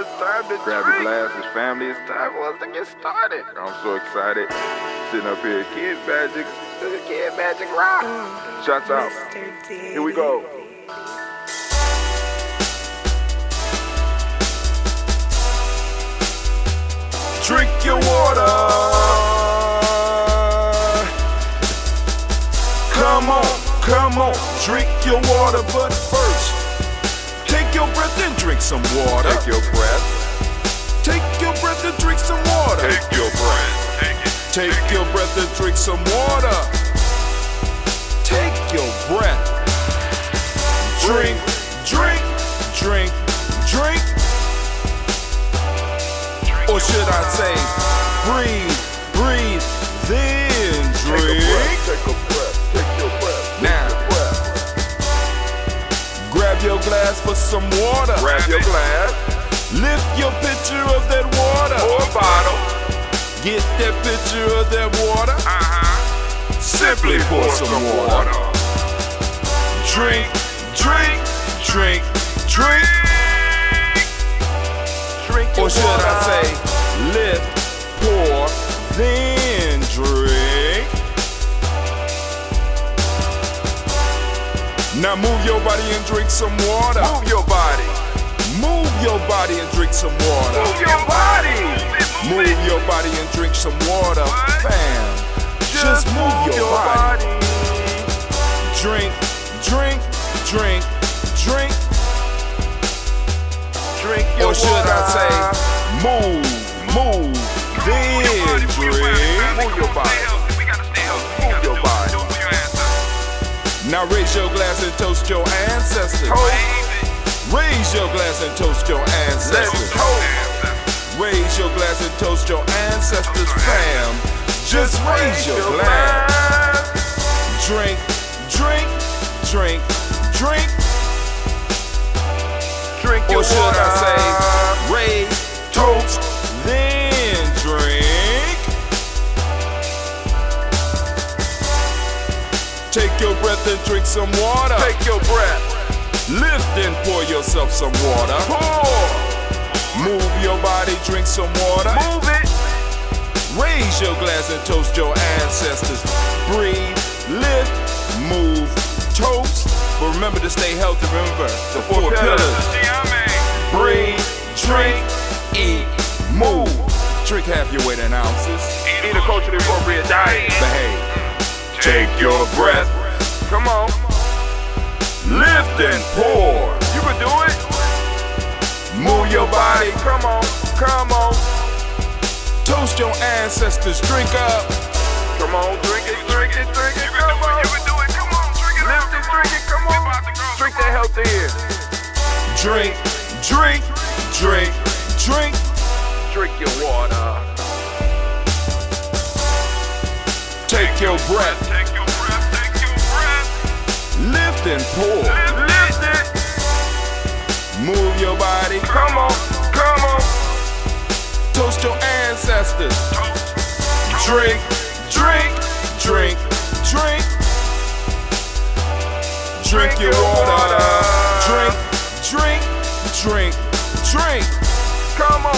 know it's time to grab your glasses, family. It's time for us to get started. I'm so excited. Sitting up here, Kid Magic Rock. Shots out. Here we go. Drink your water. Come on, drink your water, but first. Take your breath and drink some water. Take your breath and drink some water. Take your breath and drink some water. Take your breath. Drink. Or should I say, breathe, then drink. Take your breath. Grab your glass for some water. Lift your pitcher of that water. Or a bottle. Get that pitcher of that water. Simply pour some water. Drink. Or should I say, lift, pour, then drink. Now move your body and drink some water. Move your body and drink some water. Move your body and drink some water. Bam. Just move your body. Drink. Drink your water. Or should I say, move, then drink. Move your body. Now raise your glass and toast your ancestors. Raise your glass and toast your ancestors. Raise your glass and toast your ancestors, fam. Just raise your glass. Drink. Or should I say, raise, toast, then drink. Take your breath and drink some water. Lift and pour yourself some water. Move your body, drink some water. Raise your glass and toast your ancestors. Breathe, lift, move, toast. But remember to stay healthy. Remember the four pillars. Breathe, drink, eat, move. Drink half your weight in ounces. Eat a culturally appropriate diet. Behave. Take your breath. Come on. Lift and pour. You can do it. Move your body. Come on. Toast your ancestors. Drink up. Come on, drink it. You can do it. Come on, drink it. Lift and drink it. Come on. Drink that healthy air. Drink. Drink your water. Take your breath. Lift and pour. Lift it. Move your body. Come on. Toast your ancestors. Drink. Drink your water. Drink. Come on.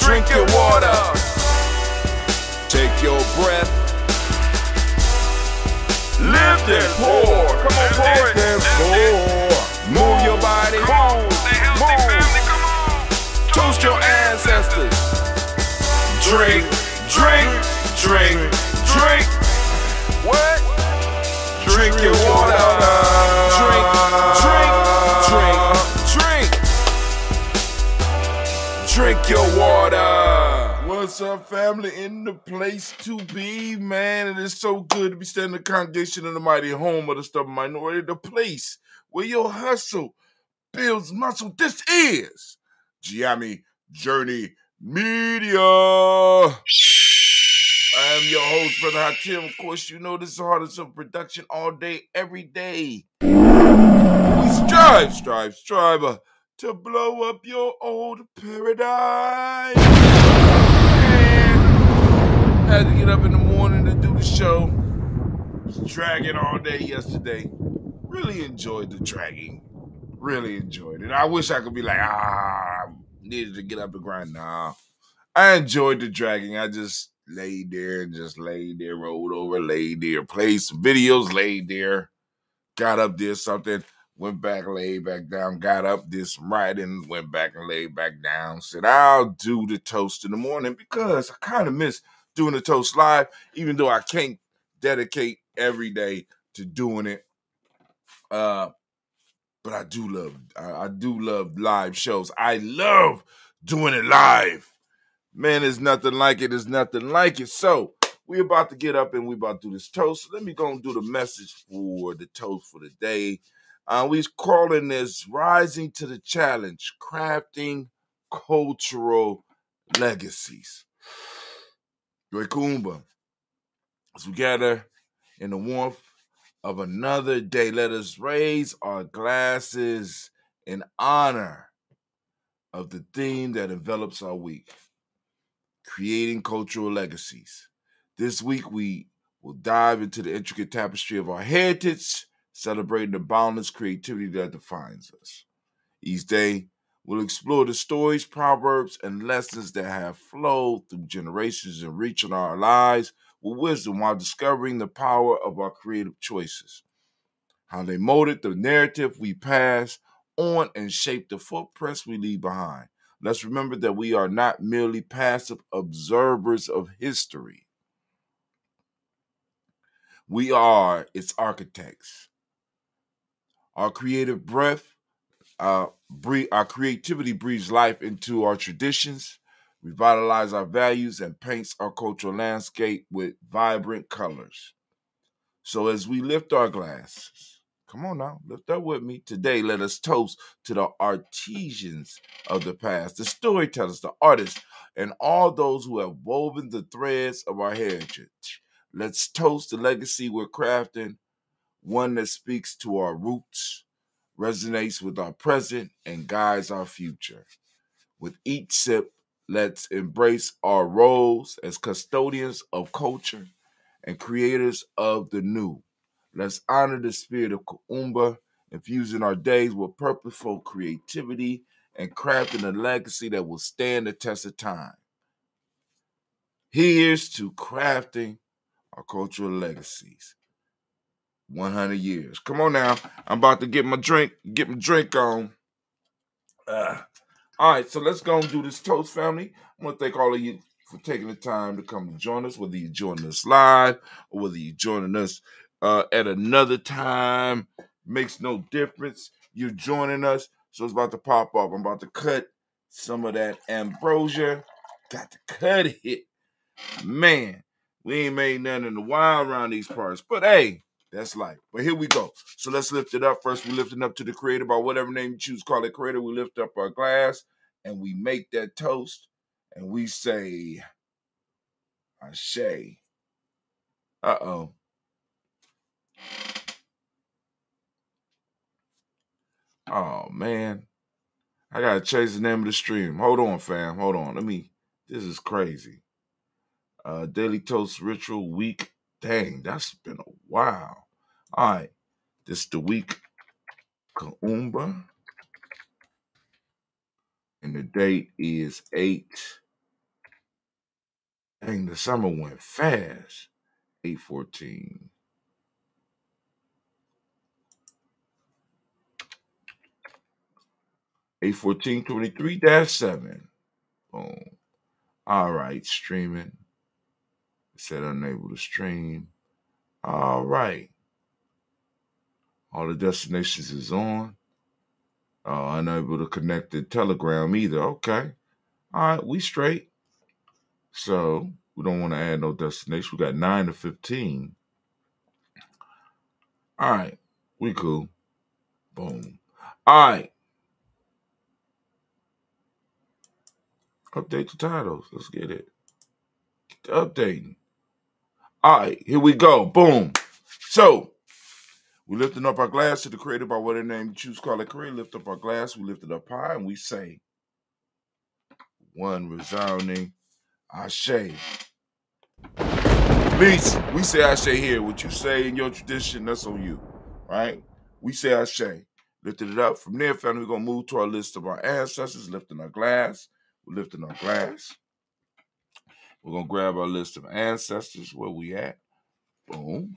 Drink your water. Take your breath. Lift and pour. Lift and pour. Move your body. Move. Toast your ancestors. Drink. What? Drink your water. Drink. Drink your water. What's up, family? In the place to be, man. And it's so good to be standing the congregation in the mighty home of the stubborn minority, the place where your hustle builds muscle. This is Gye-Nyame Journey Media. I am your host, Brother Hot Tim. Of course, you know this is the hardest of production all day, every day. We strive to blow up your old paradise. I had to get up in the morning to do the show. Was dragging all day yesterday. Really enjoyed the dragging. I wish I could be like, I'm needed to get up and grind. Nah, I enjoyed the dragging. I just laid there, rolled over, laid there, played some videos, laid there, got up, did something, went back, laid back down, got up, did some writing, went back and laid back down. Said, I'll do the toast in the morning because I kind of miss doing the toast live, even though I can't dedicate every day to doing it. But I do love live shows. I love doing it live. Man, there's nothing like it. There's nothing like it. So we're about to get up and we're about to do this toast. Let me go and do the message for the toast for the day. We're calling this Rising to the Challenge, Crafting Cultural Legacies. Dwekumba, as we gather in the warmth of another day, let us raise our glasses in honor of the theme that envelops our week, creating cultural legacies. This week, we will dive into the intricate tapestry of our heritage, celebrating the boundless creativity that defines us. Each day, we'll explore the stories, proverbs, and lessons that have flowed through generations and reaching our lives with wisdom while discovering the power of our creative choices, how they molded the narrative we pass on and shaped the footprints we leave behind. Let's remember that we are not merely passive observers of history. We are its architects. Our creative breath, our creativity breathes life into our traditions, revitalizes our values, and paints our cultural landscape with vibrant colors. So as we lift our glasses, come on now, lift up with me. Today, let us toast to the artisans of the past, the storytellers, the artists, and all those who have woven the threads of our heritage. Let's toast the legacy we're crafting, one that speaks to our roots, resonates with our present, and guides our future. With each sip, let's embrace our roles as custodians of culture and creators of the new. Let's honor the spirit of Ka'umba, infusing our days with purposeful creativity and crafting a legacy that will stand the test of time. Here's to crafting our cultural legacies. 100 years. Come on now. I'm about to get my drink on. All right, so let's go and do this toast, family. I want to thank all of you for taking the time to come and join us, whether you're joining us live or whether you're joining us at another time. Makes no difference. You're joining us, so it's about to pop up. I'm about to cut some of that ambrosia. Got to cut it. Man, we ain't made nothing in the wild around these parts, but hey, that's life. But here we go. So let's lift it up. First, we're lifting up to the creator by whatever name you choose. Call it creator. We lift up our glass and we make that toast and we say, Ashe. Uh-oh. Oh, man. I got to change the name of the stream. Hold on, fam. Hold on. This is crazy. Daily Toast Ritual Week. Dang, that's been a while. All right, this is the week Ka'umba, and the date is 8. Dang, the summer went fast. 8/14. Eight 14/23-7. Boom. All right, streaming. Said unable to stream. All right. All the destinations is on. Unable to connect to Telegram either. Okay. All right. We straight. So we don't want to add no destination. We got 9 to 15. All right. We cool. Boom. All right. Update the titles. Let's get it. Get updating. All right, here we go. Boom. So, we're lifting up our glass to the creator by whatever name you choose. Call it creator. Lift up our glass. We lift it up high and we say, one resounding Ashe. Peace. We say Ashe here. What you say in your tradition, that's on you. All right? We say Ashe. lifted it up. From there, family, we're going to move to our list of our ancestors, lifting our glass. We're lifting our glass. We're going to grab our list of ancestors. Where we at? Boom.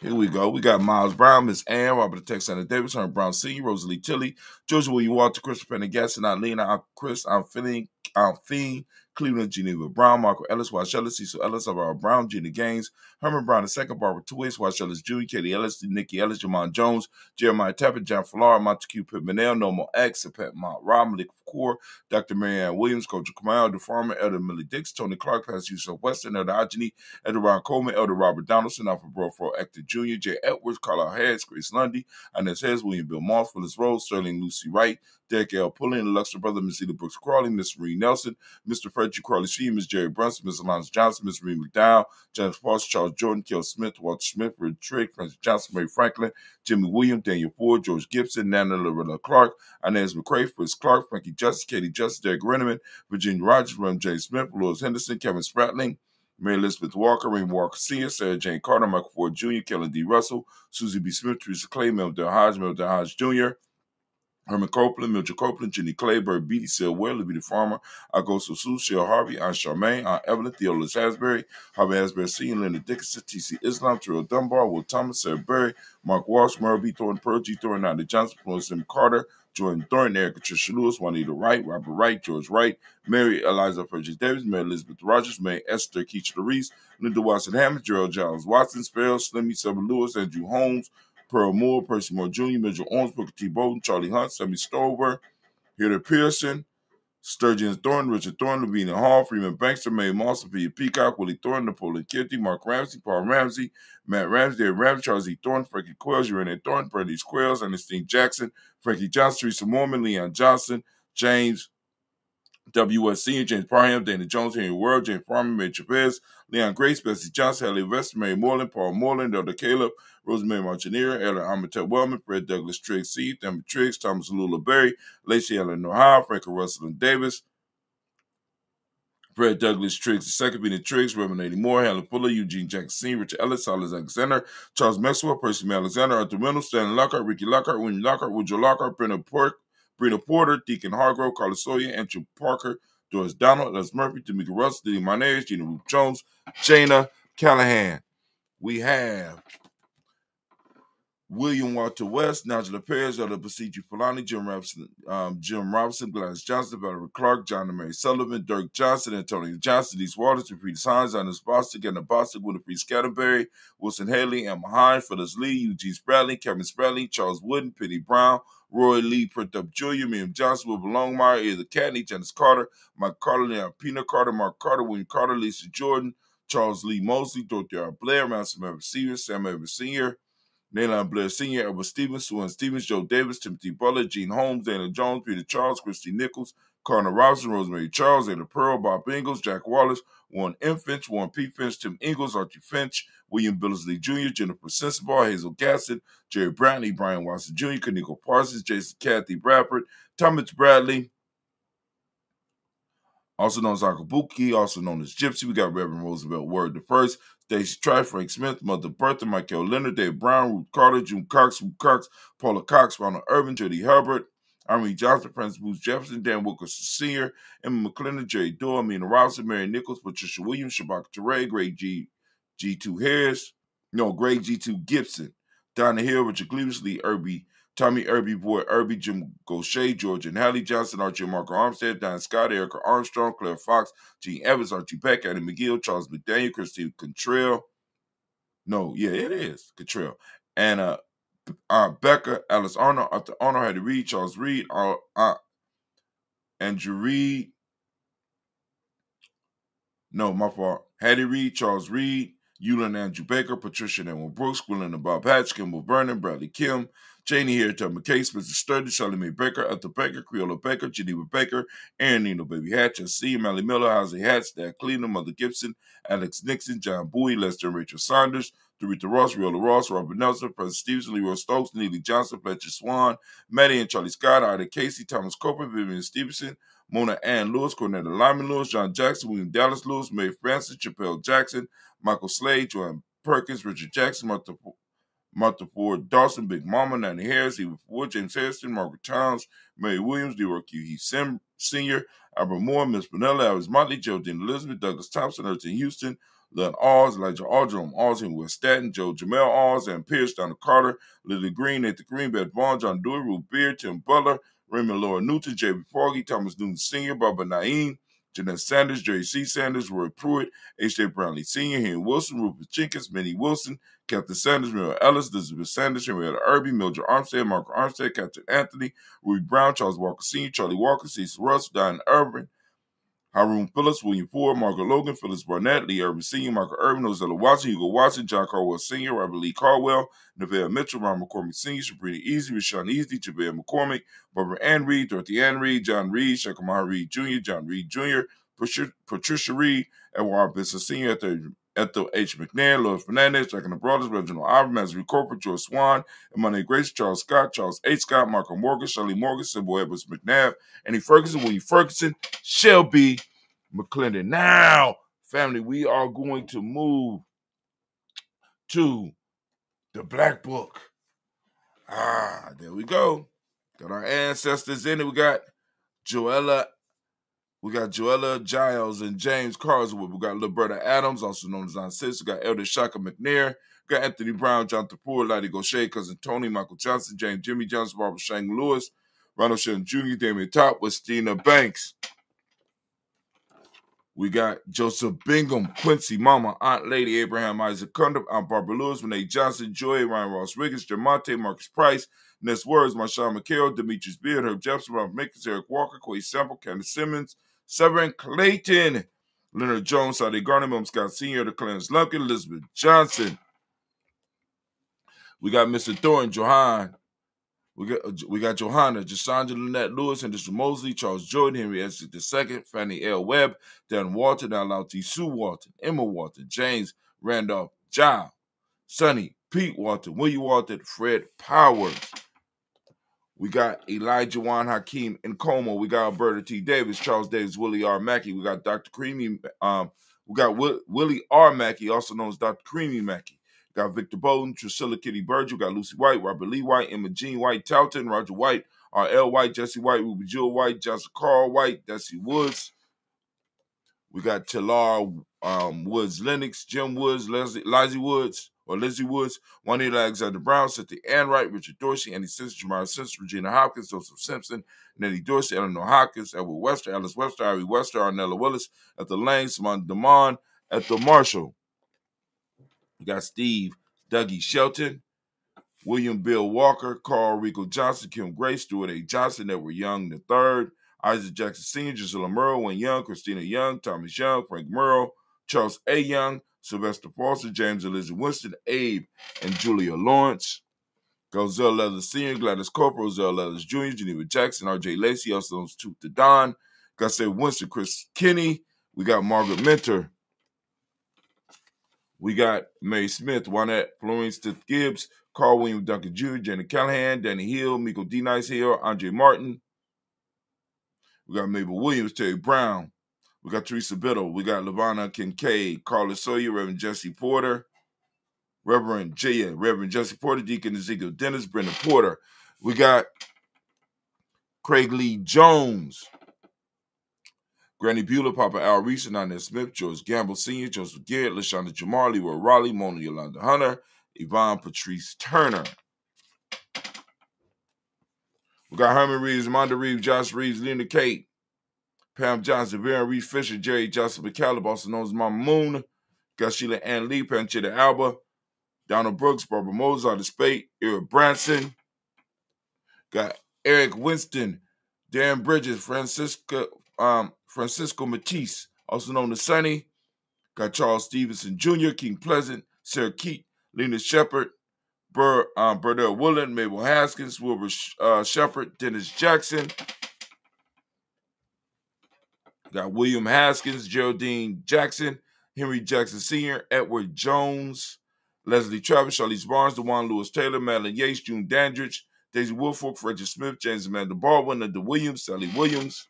Here we go. We got Miles Brown, Miss Ann, Robert Texana Davis, Hunter Brown Sr., Rosalie Tilly, Georgia William Walter, Christopher Pendergaston, Alina, I'm Chris, I'm Fiend, Cleveland, Geneva Brown, Marco Ellis, Wash Ellis, Cecil Ellis, Alvaro Brown, Gina Gaines, Herman Brown II, Barbara Twist, Wash Ellis Jr., Katie Ellis, Nikki Ellis, Jamon Jones, Jeremiah Tapper, John Fallard, Montague Pittmanell, Normal X, Pat Mount Rob, Malik Kaur, Dr. Marianne Williams, Coach Kamal, DeFarmer, Elder Millie Dix, Tony Clark, Pastor Yusuf Weston, Elder Ajani, Elder Ron Coleman, Elder Robert Donaldson, Alfred Brofro, Actor Jr., Jay Edwards, Carlisle Harris, Grace Lundy, Inez Hayes, William Bill Moss, Phyllis Rose, Sterling Lucy Wright, Derek L. Pullen, Illustrious Brother, Miss Eda Brooks Crawley, Miss Marie Nelson, Mr. Frederick Crawley Sheen, Miss Jerry Brunson, Miss Alonzo Johnson, Miss Marie McDowell, James Foster, Charles Jordan, Kel Smith, Walter Smith, Richard Trigg, Francis Johnson, Mary Franklin, Jimmy William, Daniel Ford, George Gibson, Nana Loretta Clark, Inez McCray, Fritz Clark, Frankie Justice, Katie Justice, Derek Renneman, Virginia Rogers, Ram J. Smith, Louis Henderson, Kevin Spratling, Mary Elizabeth Walker, Raymond Walker Sr., Sarah Jane Carter, Michael Ford Jr., Kellen D. Russell, Susie B. Smith, Teresa Clay, Melvin Hodge Jr., Herman Copeland, Mildred Copeland, Jenny Clayberg, Beatty, Sil Ware, Beatty Farmer, Augusto Sue, Sheil Harvey, Aunt Charmaine, Aunt Evelyn, Theolus Hasbury, Harvey Hasbury Sr., Leonard Dickinson, T.C. Islam, Terrell Dunbar, Will Thomas, Sarah Berry, Mark Walsh, Merle B. Thornton, Pearl G. Thornton, Nanda Johnson, Florence M. Carter, Jordan Thornton, Erica Tricia Lewis, Juanita Wright, Robert Wright, George Wright, Mary Eliza Fergie Davis, Mary Elizabeth Rogers, Mary Esther Keach Larice, Linda Watson Hammond, Gerald Giles Watson, Sparrow, Slimmy, Summer Lewis, Andrew Holmes, Pearl Moore, Percy Moore Jr., Mitchell Owens, Booker T. Bowden, Charlie Hunt, Sammy Stover, Hilda Pearson, Sturgeon Thornton, Richard Thornton, Lavina Hall, Freeman Bankster, Mae Moss, Sophia Peacock, Willie Thornton, Napoleon Kitty, Mark Ramsey, Paul Ramsey, Matt Ramsey, David Ramsey, Charles E. Thornton, Frankie Quails, Urania Thornton, Brandy Quails, Ernestine Jackson, Frankie Johnson, Teresa Mormon, Leon Johnson, James W.S. Sr., James Parham, Dana Jones, Henry World, James Farmer, Mary Trapez, Leon Grace, Bessie Johnson, Haley West, Mary Moreland, Paul Moreland, Elder Caleb, Rosemary Marchinier, Elder Amatet Wellman, Fred Douglas Triggs, C. Thamma Triggs, Thomas Lula Berry, Lacey Ellen Ohio, Franklin Russell and Davis, Fred Douglas Triggs II, Benny Triggs, Reverend A.D. Moore, Helen Fuller, Eugene Jackson, Richard Ellis, Silas Alexander, Charles Maxwell, Percy May Alexander, Arthur Reynolds, Stanley Lockhart, Ricky Lockhart, William Lockhart, Woodrow Lockhart, Brina Porter, Deacon Hargrove, Carla Sawyer, Andrew Parker, Doris Donald, Les Murphy, Tamika Russell, Diddy Monez, Gina Ruth Jones, Jana Callahan. We have William Walter West, Nigella Perez, Elder Basiji Fulani, Jim Robinson, Gladys Johnson, Valerie Clark, John and Mary Sullivan, Dirk Johnson, Antonio Johnson, East Waters, Rafita Sines, Anis Bostic, Anna Bostic, Winifred Scatterberry, Wilson Haley, Emma Hines, Phyllis Lee, Eugene Spradley, Kevin Spradley, Charles Wooden, Penny Brown, Roy Lee, Print Up Jr., Miriam Johnson, Wilbur Longmire, Either Catney, Janice Carter, Mike Carter, Leon Pina Carter, Mark Carter, William Carter, Lisa Jordan, Charles Lee Mosley, Dorothy R. Blair, Ransom Evans Sr., Sam Evans Sr., Nayland Blair Sr., Edward Stevens, Sue Ann Stevens, Joe Davis, Timothy Butler, Gene Holmes, Dana Jones, Peter Charles, Christy Nichols, Connor Robinson, Rosemary Charles, Ada Pearl, Bob Ingalls, Jack Wallace, Warren M. Finch, Warren P. Finch, Tim Ingalls, Archie Finch, William Billingsley Jr., Jennifer Sensenbaugh, Hazel Gaston, Jerry Brantley, Brian Watson Jr., Kenico Parsons, Jason Kathy Bradford, Thomas Bradley, also known as Akabuki, also known as Gypsy. We got Reverend Roosevelt Word the First, Stacey Trife, Frank Smith, Mother Bertha, Michael Leonard, Dave Brown, Ruth Carter, June Cox, Ruth Cox, Paula Cox, Ronald Irvin, Judy Hubbard, Irene Johnson, Francis Bruce Jefferson, Dan Wilkerson Sr., Emma McClendon, Jerry Doyle, Amina Robinson, Mary Nichols, Patricia Williams, Shabaka Ture, Greg G2 Harris, no, Greg G2 Gibson, Donna Hill, Richard Cleavis, Lee Irby, Tommy Irby, Boy Irby, Jim Gaucher, George and Hallie Johnson, Archie and Marco Armstead, Don Scott, Erica Armstrong, Claire Fox, Gene Evans, Archie Beck, Adam McGill, Charles McDaniel, Christine Contrell, no, yeah, it is Contrell, Anna Becca, Alice Arnold, Arthur Arnold, Hattie Reed, Charles Reed, Andrew Reed, no, my fault, Hattie Reed, Charles Reed, Yulin Andrew Baker, Patricia and Edwin Brooks, Gwilyn and Bob Hatch, Kimball Vernon, Bradley Kim, Janie here, Tubman Case, Mr. Sturdy, Charlie Mae Baker, Ethel Baker, Creola Baker, Geneva Baker, Aaron Nino Baby Hatch, C. Mally Miller, Ozzie Hatch, Dad Cleveland, Mother Gibson, Alex Nixon, John Bowie, Lester and Rachel Saunders, Doretha Ross, Riola Ross, Robert Nelson, President Stevenson, Leroy Stokes, Neely Johnson, Fletcher Swan, Maddie and Charlie Scott, Ida Casey, Thomas Copeland, Vivian Stevenson, Mona Ann Lewis, Cornetta Lyman Lewis, John Jackson, William Dallas Lewis, Mae Francis, Chappelle Jackson, Michael Slade, Joanne Perkins, Richard Jackson, Martha Martha Ford Dawson, Big Mama, Nanny Harris, Eva Ford, James Harrison, Margaret Towns, Mary Williams, Leroy Q. Heath Sr., Albert Moore, Miss Pinella, Alice Motley, Geraldine Elizabeth, Douglas Thompson, Erton Houston, Lynn Alls, Elijah Aldrum, Alls, and West Staten, Joe Jamel Alls, and Pierce, Donna Carter, Lily Green, Nathan Green, Beth Vaughn, John Dewey, Ruth Beard, Tim Butler, Raymond Laura Newton, J.B. Foggy, Thomas Newton Sr., Baba Naeem, Jeanette Sanders, Jerry C. Sanders, Roy Pruitt, H.J. Brownlee Sr., Henry Wilson, Rufus Jenkins, Minnie Wilson, Captain Sanders, Mary Ellis, Elizabeth Sanders, Henrietta Irby, Mildred Armstead, Margaret Armstead, Captain Anthony, Ruby Brown, Charles Walker Sr., Charlie Walker, Cecil Russell, Diane Irvin, Hiram Phillips, William Ford, Margaret Logan, Phyllis Barnett, Lee Irvin Sr., Michael Irvin, Ozella Watson, Hugo Watson, John Caldwell Sr., Robert Lee Caldwell, Nevada Mitchell, Ron McCormick Sr., Sabrina Easy, Rashawn Easy, Javea McCormick, Barbara Ann Reed, Dorothy Ann Reed, John Reed, Shekhamah Reed Jr., John Reed Jr., Patricia Reed, Edward Benson Sr., Ethel H. McNair, Lloyd Fernandez, Jack and the Brothers, Reginald Iver, Mazzy Corporate, George Swan, Imani Grace, Charles Scott, Charles H. Scott, Michael Morgan, Shirley Morgan, Sybil Edwards McNabb, Annie Ferguson, William Ferguson, Shelby McClendon. Now, family, we are going to move to the Black Book. Ah, there we go. Got our ancestors in it. We got Joella. We got Joella Giles and James Carswell. We got Liberta Adams, also known as Aunt Sis. We got Elder Shaka McNair. We got Anthony Brown, Jonathan Ford, Lottie Gaucher, Cousin Tony, Michael Johnson, James Jimmy Johnson, Barbara Shang Lewis, Ronald Shelton Jr., Damian Topp, Westina Banks. We got Joseph Bingham, Quincy, Mama, Aunt Lady, Abraham Isaac Cundiff, Aunt Barbara Lewis, Renee Johnson, Joy, Ryan Ross Wiggins, Jermonte, Marcus Price, Ness Words, Marshawn McHale, Demetrius Beard, Herb Jepson, Robert Mickens, Eric Walker, Quay Sample, Candace Simmons, Severin Clayton, Leonard Jones, Sade Garner, Mom Scott Sr., the Clarence Lumpkin, Elizabeth Johnson. We got Mr. Thornton, Johan. We got Johanna, Jasandra Lynette Lewis, Henderson Mosley, Charles Jordan, Henry S. II, Fannie L. Webb, Dan Walton, Alauti Sue Walton, Emma Walton, James Randolph, Giles, Sonny, Pete Walton, William Walton, Fred Powers. We got Elijah Juan Hakeem Nkomo. We got Alberta T. Davis, Charles Davis, Willie R. Mackey. We got Dr. Creamy. We got Willie R. Mackey, also known as Dr. Creamy Mackey. We got Victor Bowden, Drusilla Kitty Burge. We got Lucy White, Robert Lee White, Emma Jean White, Talton, Roger White, R.L. White, Jesse White, Ruby Jewel White, Johnson Carl White, Desi Woods. We got Talar Woods Lennox, Jim Woods, Lizzie Woods, Juanita Alexander Brown, Cynthia Ann Wright, Richard Dorsey, Andy Simpson, Jamara Simpson, Regina Hopkins, Joseph Simpson, Nettie Dorsey, Eleanor Hopkins, Edward Webster, Alice Webster, Irene Webster, Arnella Willis, Ethel Lane, Simone DeMond, Ethel Marshall. We got Steve Dougie Shelton, William Bill Walker, Carl Rico Johnson, Kim Grace, Stuart A. Johnson, Edward Young III, Isaac Jackson Sr., Gisela Merle, Wayne Young, Christina Young, Thomas Young, Frank Merle, Charles A. Young, Sylvester Foster, James Elizabeth Winston, Abe, and Julia Lawrence. Gozelle Leathers Sr., Gladys Corporal, Roselle Leathers Jr., Geneva Jackson, R.J. Lacey, also known as Tooth to Don. Got Say Winston, Chris Kinney. We got Margaret Mentor. We got Mary Smith, Juanette Florence Stith Gibbs, Carl William Duncan Jr., Janet Callahan, Danny Hill, Miko D. Nice Hill, Andre Martin. We got Mabel Williams, Terry Brown. We got Teresa Biddle. We got Lavonna Kincaid, Carla Sawyer, Reverend Jesse Porter, Reverend Jesse Porter, Deacon Ezekiel Dennis, Brendan Porter. We got Craig Lee Jones, Granny Bueller, Papa Al Reese, Ananda Smith, George Gamble Sr., Joseph Garrett, Lashonda Jamar, Leroy Raleigh, Mona Yolanda Hunter, Yvonne Patrice Turner. We got Herman Reeves, Amanda Reeves, Josh Reeves, Linda Kate, Pam Johnson, Baron Reed Fisher, Jerry Johnson McCallum, also known as Mama Moon. Got Sheila Ann Lee, Panchita Alba, Donald Brooks, Barbara Mozart, Spate, Eric Branson. Got Eric Winston, Darren Bridges, Francisco Matisse, also known as Sonny. Got Charles Stevenson Jr., King Pleasant, Sarah Keat, Lena Shepard, Burdell Willand, Mabel Haskins, Wilbur Shepard, Dennis Jackson. Got William Haskins, Geraldine Jackson, Henry Jackson Sr., Edward Jones, Leslie Travis, Charlize Barnes, DeJuan Lewis Taylor, Madeline Yates, June Dandridge, Daisy Woolfolk, Frederick Smith, James Amanda Baldwin, Linda Williams, Sally Williams.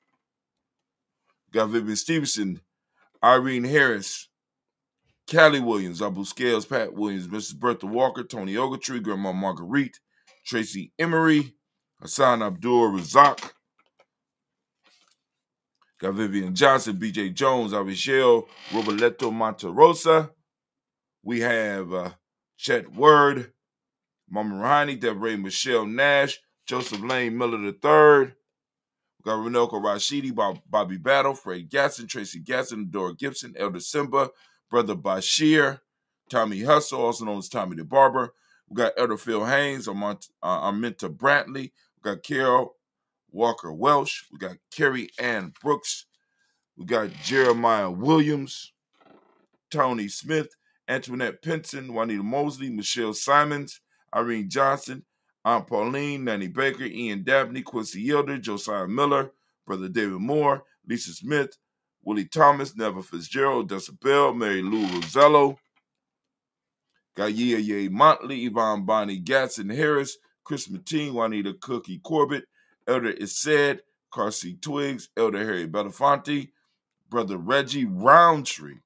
Got Vivian Stevenson, Irene Harris, Callie Williams, Abu Scales, Pat Williams, Mrs. Bertha Walker, Tony Ogletree, Grandma Marguerite, Tracy Emery, Hassan Abdul Razak, got Vivian Johnson, BJ Jones, Avishel, Roberto Monterosa. We have Chet Word, Mama Rahani, Deborah Michelle Nash, Joseph Lane Miller III. We got Renoko Rashidi, Bobby Battle, Fred Gasson, Tracy Gasson, Dora Gibson, Elder Simba, Brother Bashir, Tommy Hustle, also known as Tommy the Barber. We got Elder Phil Haynes, Arminta Brantley. We got Carol Walker Welsh. We got Carrie Ann Brooks. We got Jeremiah Williams, Tony Smith, Antoinette Pinson, Juanita Mosley, Michelle Simons, Irene Johnson, Aunt Pauline, Nanny Baker, Ian Dabney, Quincy Yilder, Josiah Miller, Brother David Moore, Lisa Smith, Willie Thomas, Neville Fitzgerald, Odessa Bell, Mary Lou Rosello, Gaiye Motley, Yvonne Bonnie Gatson Harris, Chris Mateen, Juanita Cookie Corbett, Elder Ised, Carsey Twiggs, Elder Harry Belafonte, Brother Reggie Roundtree.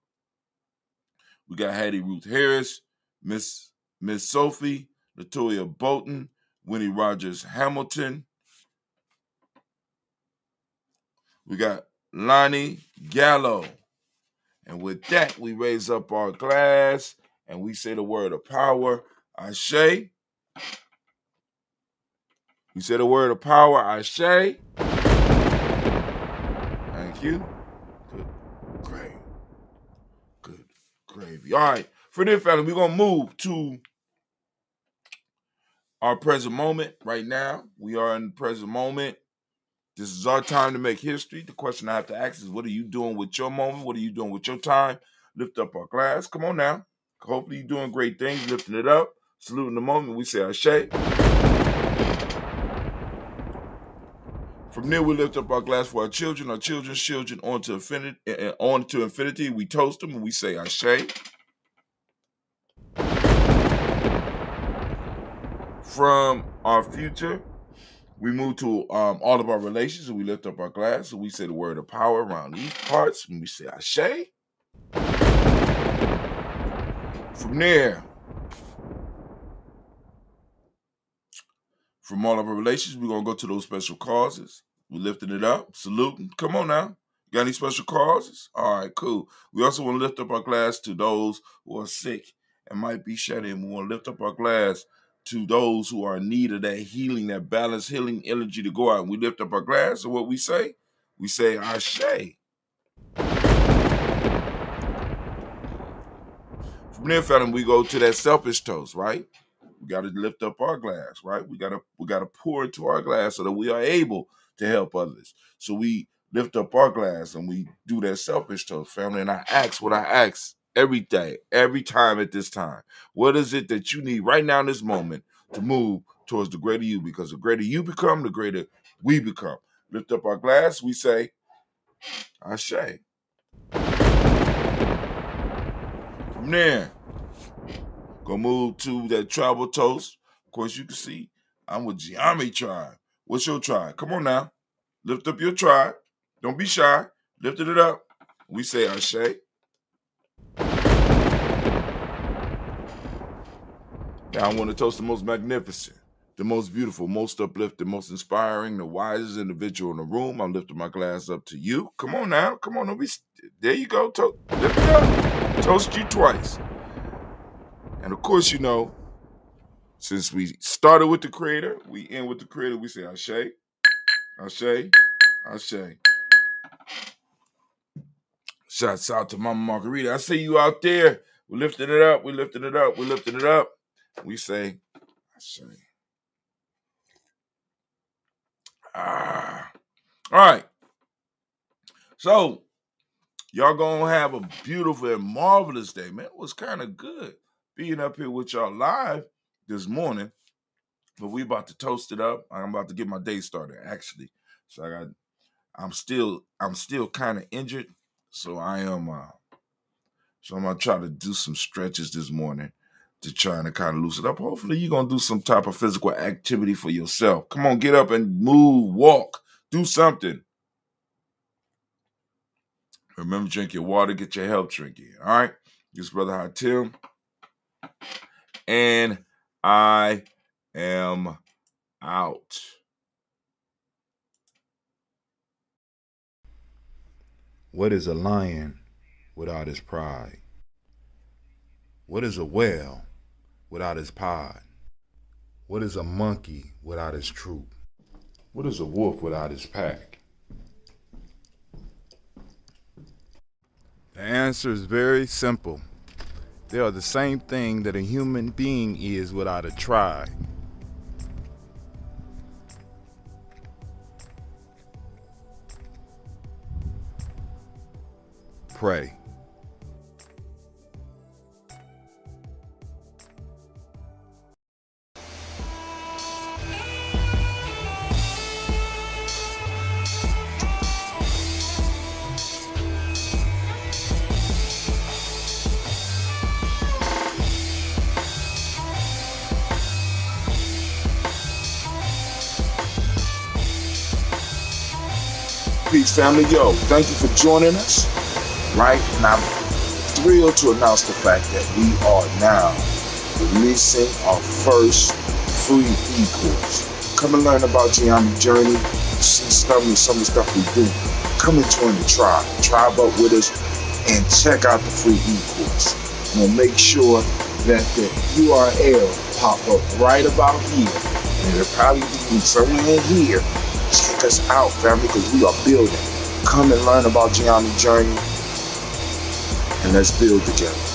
We got Hattie Ruth Harris, Miss Sophie, Latoya Bolton, Winnie Rogers Hamilton. We got Lonnie Gallo. And with that, we raise up our glass and we say the word of power, Ashe. We say the word of power, Ashe. Thank you. Good gravy. Good gravy. All right. For this family, we're going to move to our present moment right now. We are in the present moment. This is our time to make history. The question I have to ask is, what are you doing with your moment? What are you doing with your time? Lift up our glass. Come on now. Hopefully you're doing great things, lifting it up. Saluting the moment. We say Ashe. From there, we lift up our glass for our children's children, on to infinity. We toast them and we say Ashe. From our future, we move to all of our relations, and we lift up our glass, and we say the word of power around these parts, and we say Ashe. From there, from all of our relations, we're going to go to those special causes. We're lifting it up, saluting. Come on now. Got any special causes? All right, cool. We also want to lift up our glass to those who are sick and might be shut in. We want to lift up our glass to those who are in need of that healing, that balanced healing energy to go out. And we lift up our glass, and what we say? We say, Ashe. From there, fellas, we go to that selfish toast, right? We got to lift up our glass, right? We got to pour into our glass so that we are able to help others. So we lift up our glass, and we do that selfish toast, family, and I ask what I ask every day, every time at this time. What is it that you need right now in this moment to move towards the greater you? Because the greater you become, the greater we become. Lift up our glass. We say, Ashe. From there, go move to that tribal toast. Of course, you can see I'm with Gye-Nyame tribe. What's your tribe? Come on now. Lift up your tribe. Don't be shy. Lifted it up. We say, Ashe. Now I want to toast the most magnificent, the most beautiful, most uplifting, most inspiring, the wisest individual in the room. I'm lifting my glass up to you. Come on now. Come on. Don't be. There you go. Lift it up. Toast you twice. And of course, you know, since we started with the creator, we end with the creator. We say, Ashe, Ashe, Ashe. Shouts out to Mama Margarita. I see you out there. We're lifting it up. We're lifting it up. We're lifting it up. We say, Ashe. Ah. All right. So, y'all gonna have a beautiful and marvelous day, man. It was kind of good being up here with y'all live this morning, but we about to toast it up. I'm about to get my day started, actually. So I'm still kind of injured, so I am. So I'm gonna try to do some stretches this morning, to trying to kind of loosen up. Hopefully, you're going to do some type of physical activity for yourself. Come on, get up and move, walk, do something. Remember, drink your water, get your health drink in, all right? This is Brother Hot Tim, and I am out. What is a lion without his pride? What is a whale without his pod? What is a monkey without his troop? What is a wolf without his pack? The answer is very simple. They are the same thing that a human being is without a tribe. Pray. Peace, family. Yo, thank you for joining us. Right now, I'm thrilled to announce the fact that we are now releasing our first free e-course. Come and learn about Gye-Nyame Journey, see some of the stuff we do. Come and join the tribe. Tribe up with us and check out the free e-course. We'll make sure that the URL pop up right about here, and it'll probably be somewhere in here. Check us out, family, because we are building. Come and learn about Gye-Nyame Journey, and let's build together.